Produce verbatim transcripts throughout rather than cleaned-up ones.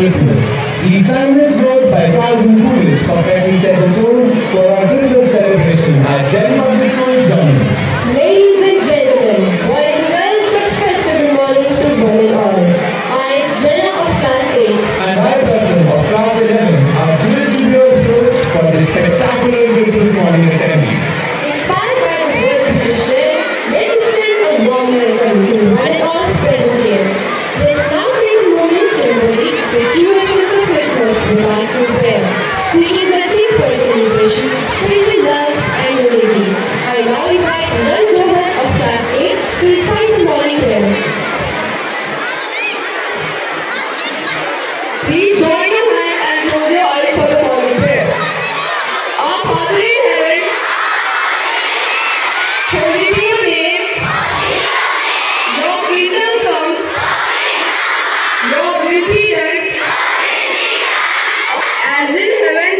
placement. These timeless words by Calvin Coolidge perfectly set the tone for our Christmas celebration at Denmark Disco Germany. Ladies and gentlemen, what a well-successful festival morning to morning on. I am Jenna of Class eight. And I, person of Class eleven, are thrilled to be your host for this spectacular Christmas morning assembly. Inspired by the words we just shared, let's extend a warm welcome to one and all present here. Let's now take a moment to embody the true essence of Christmas with our through prayer, singing blessings for a celebration filled with love and unity. I now invite the children of Class eight to recite the morning prayer. Please join your hands and close your eyes for the morning prayer. Our Father in heaven, holy be your name. Your kingdom come. Your will be done, as in heaven.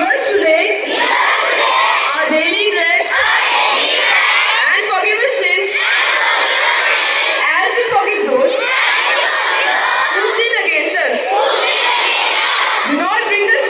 Give us today our daily bread, and forgive us sins, as we forgive those who sin against us. Do not bring us to the test, but deliver us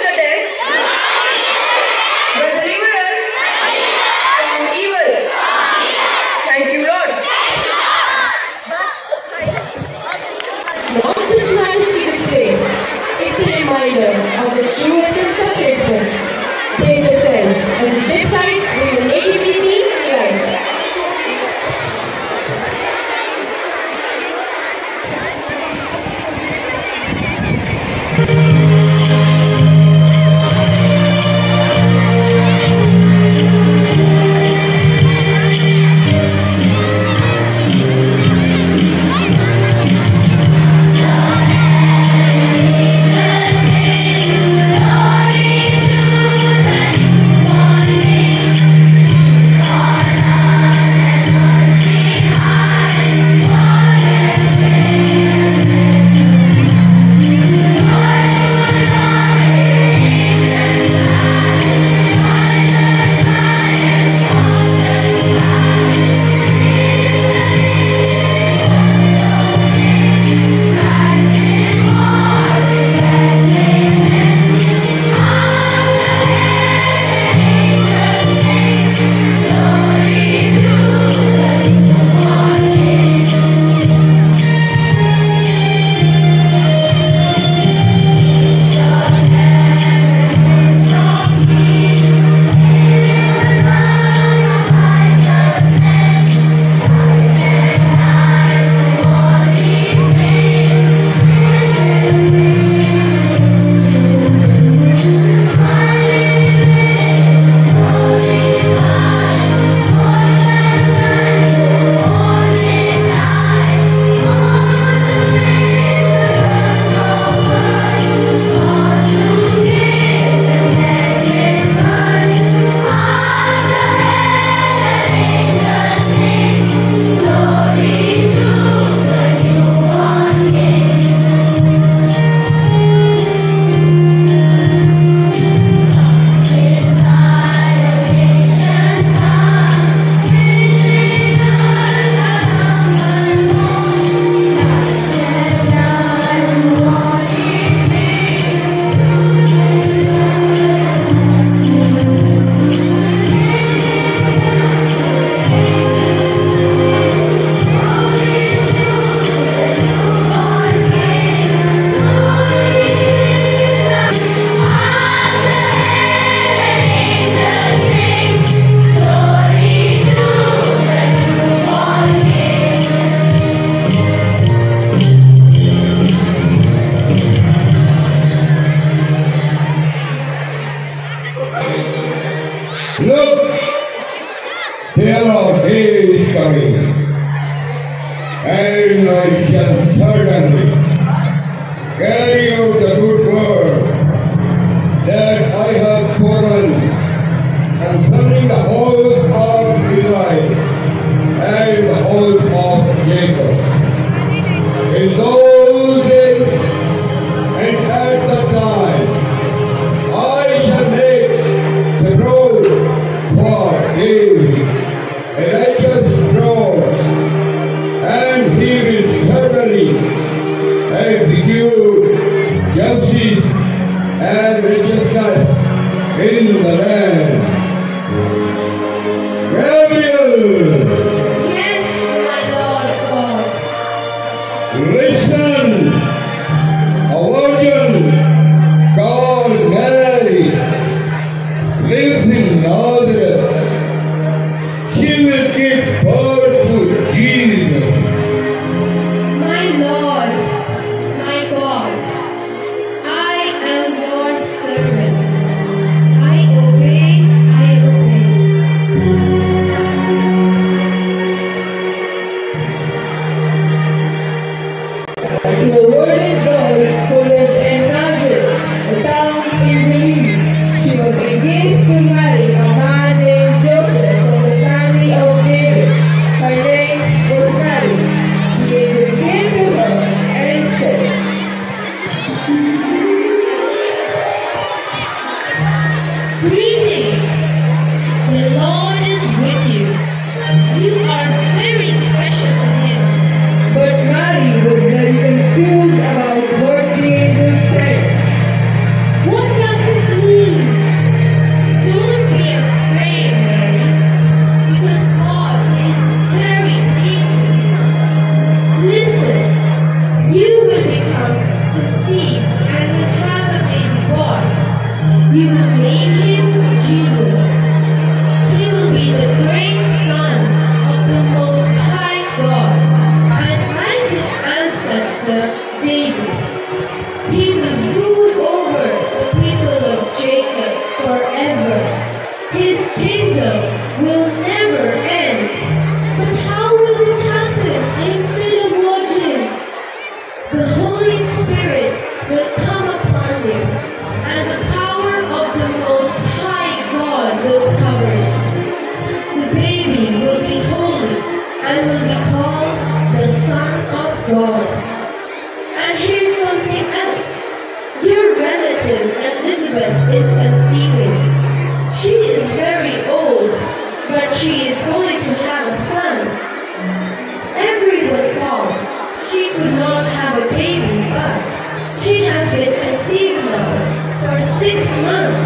from evil. Thank you, Lord. It's not just nice to display. It's a reminder of the true essence of Christmas. Praise yourselves as the big sides in the nativity scene life. And execute justice and righteousness in the land. Gabriel! Yes, my Lord God. Listen, a virgin called Mary lives in Nazareth. She will give birth to Jesus. Listen,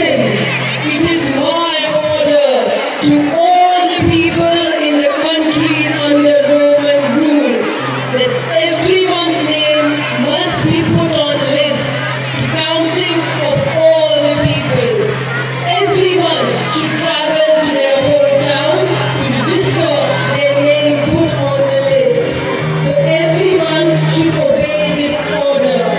it is my to all the people in the country under Roman rule that everyone's name must be put on a list, counting of all the people. Everyone should travel to their hometown to register their name put on the list. So everyone should obey this order.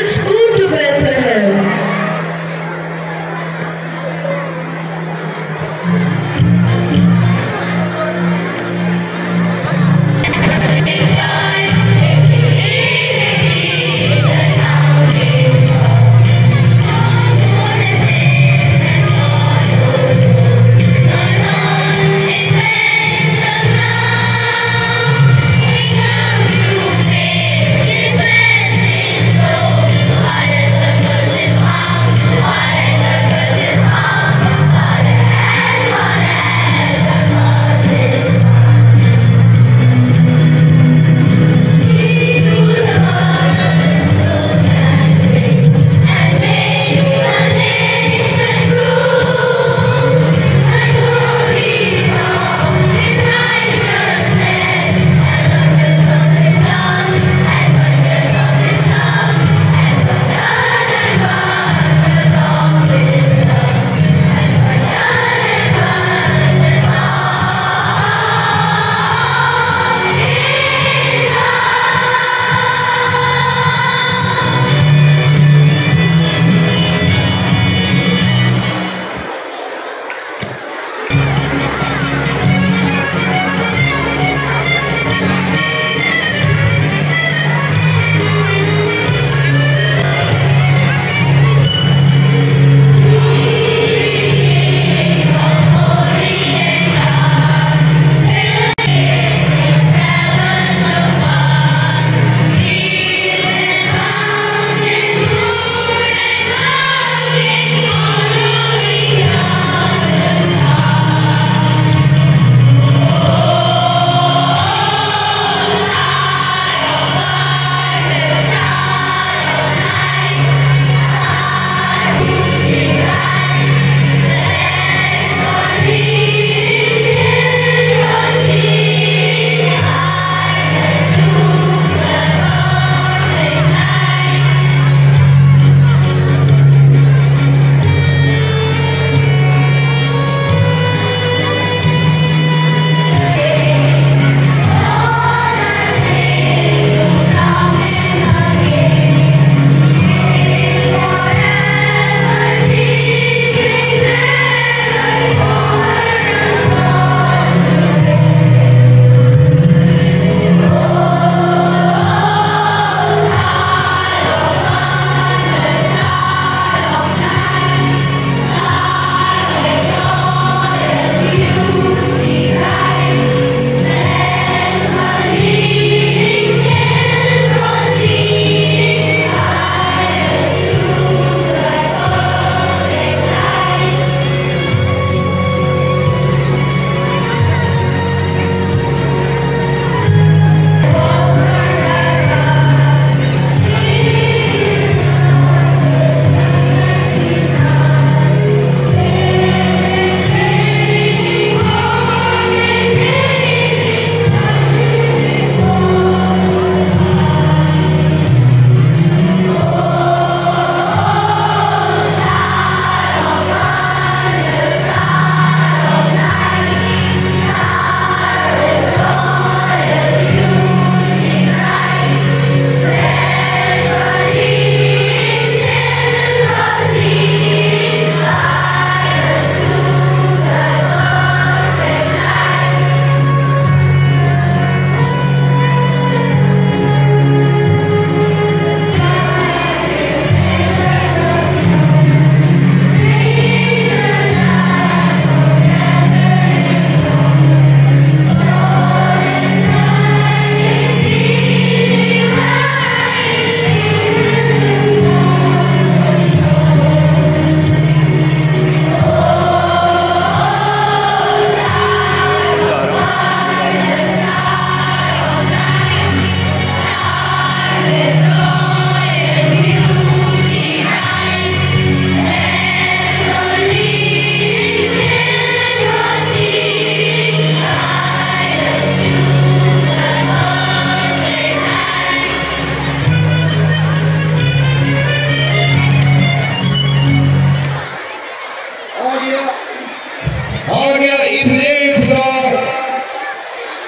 Which school to Bethlehem?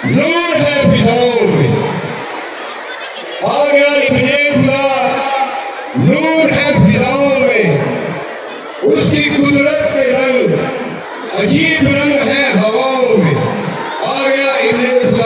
Lord, have behold me. All God, if you नूर है फिजाओं में, उसकी कुदरत के रंग अजीब रंग है हवाओं में। आ गया इन्हें